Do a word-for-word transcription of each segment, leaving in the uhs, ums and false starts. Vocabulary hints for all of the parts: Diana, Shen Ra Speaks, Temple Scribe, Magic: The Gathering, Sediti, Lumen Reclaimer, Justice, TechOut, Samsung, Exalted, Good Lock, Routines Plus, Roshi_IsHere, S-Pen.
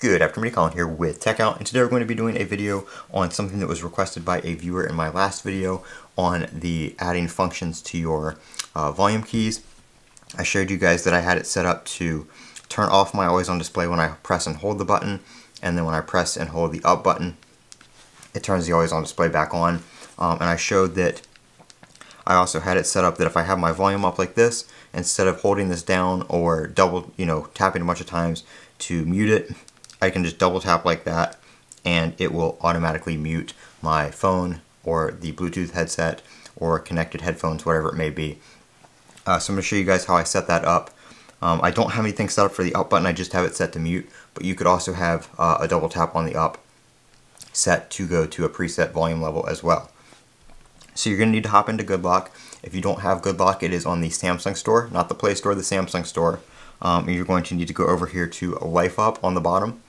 Good afternoon, Colin here with TechOut, and today we're going to be doing a video on something that was requested by a viewer in my last video on the adding functions to your uh, volume keys. I showed you guys that I had it set up to turn off my always on display when I press and hold the button, and then when I press and hold the up button, it turns the always on display back on. Um, and I showed that I also had it set up that if I have my volume up like this, instead of holding this down or double, you know, tapping a bunch of times to mute it, I can just double tap like that and it will automatically mute my phone or the Bluetooth headset or connected headphones, whatever it may be. Uh, so I'm going to show you guys how I set that up. Um, I don't have anything set up for the up button, I just have it set to mute, but you could also have uh, a double tap on the up set to go to a preset volume level as well. So you're going to need to hop into Good Lock. If you don't have Good Lock, it is on the Samsung store, not the Play Store, the Samsung store. Um, you're going to need to go over here to Life Up on the bottom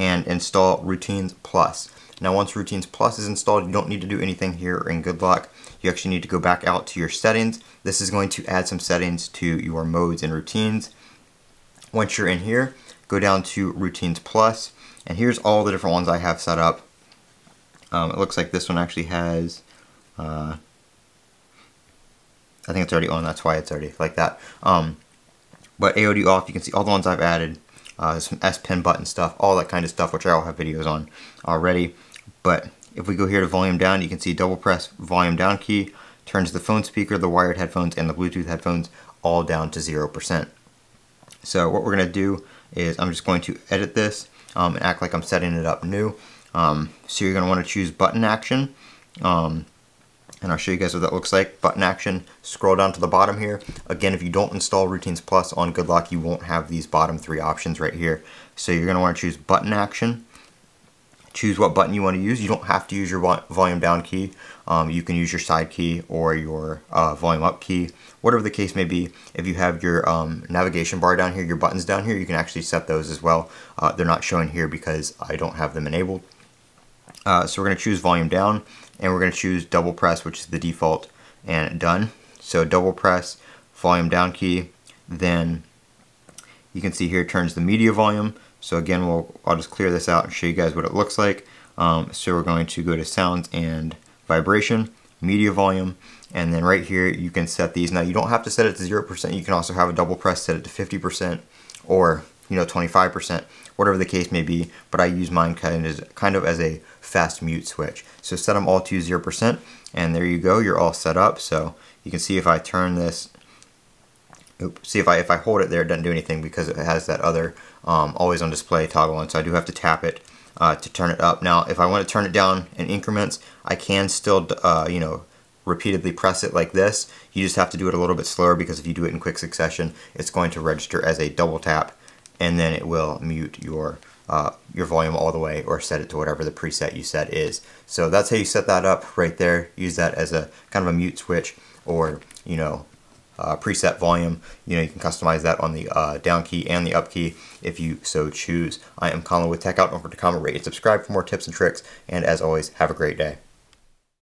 and install Routines Plus. Now once Routines Plus is installed, you don't need to do anything here in Good Lock. You actually need to go back out to your settings. This is going to add some settings to your modes and routines. Once you're in here, go down to Routines Plus, and here's all the different ones I have set up. Um, it looks like this one actually has, uh, I think it's already on, that's why it's already like that. Um, but A O D off, you can see all the ones I've added. Uh, some S-Pen button stuff, all that kind of stuff, which I all have videos on already. But if we go here to volume down, you can see double press volume down key turns the phone speaker, the wired headphones, and the Bluetooth headphones all down to zero percent. So what we're going to do is I'm just going to edit this um, and act like I'm setting it up new. Um, so you're going to want to choose button action. Um, And I'll show you guys what that looks like. Button action, scroll down to the bottom here. Again, if you don't install Routines Plus on Good Lock, you won't have these bottom three options right here. So you're gonna wanna choose button action. Choose what button you wanna use. You don't have to use your volume down key. Um, you can use your side key or your uh, volume up key, whatever the case may be. If you have your um, navigation bar down here, your buttons down here, you can actually set those as well. Uh, they're not shown here because I don't have them enabled. Uh, so we're gonna choose volume down, and we're gonna choose double press, which is the default, and done. So double press, volume down key, then you can see here it turns the media volume. So again, we'll, I'll just clear this out and show you guys what it looks like. Um, so we're going to go to sounds and vibration, media volume, and then right here you can set these. Now you don't have to set it to zero percent, you can also have a double press, set it to fifty percent, or you know, twenty-five percent, whatever the case may be, but I use mine kind of, kind of as a fast mute switch. So set them all to zero percent, and there you go, you're all set up. So you can see if I turn this, oops, see if I, if I hold it there, it doesn't do anything because it has that other um, always on display toggle on, so I do have to tap it uh, to turn it up. Now, if I want to turn it down in increments, I can still, uh, you know, repeatedly press it like this. You just have to do it a little bit slower because if you do it in quick succession, it's going to register as a double tap, and then it will mute your uh, your volume all the way or set it to whatever the preset you set is. So that's how you set that up right there. Use that as a kind of a mute switch or, you know, uh, preset volume. You know, you can customize that on the uh, down key and the up key if you so choose. I am Colin with TechOut. Don't forget to comment, rate, and subscribe for more tips and tricks. And as always, have a great day.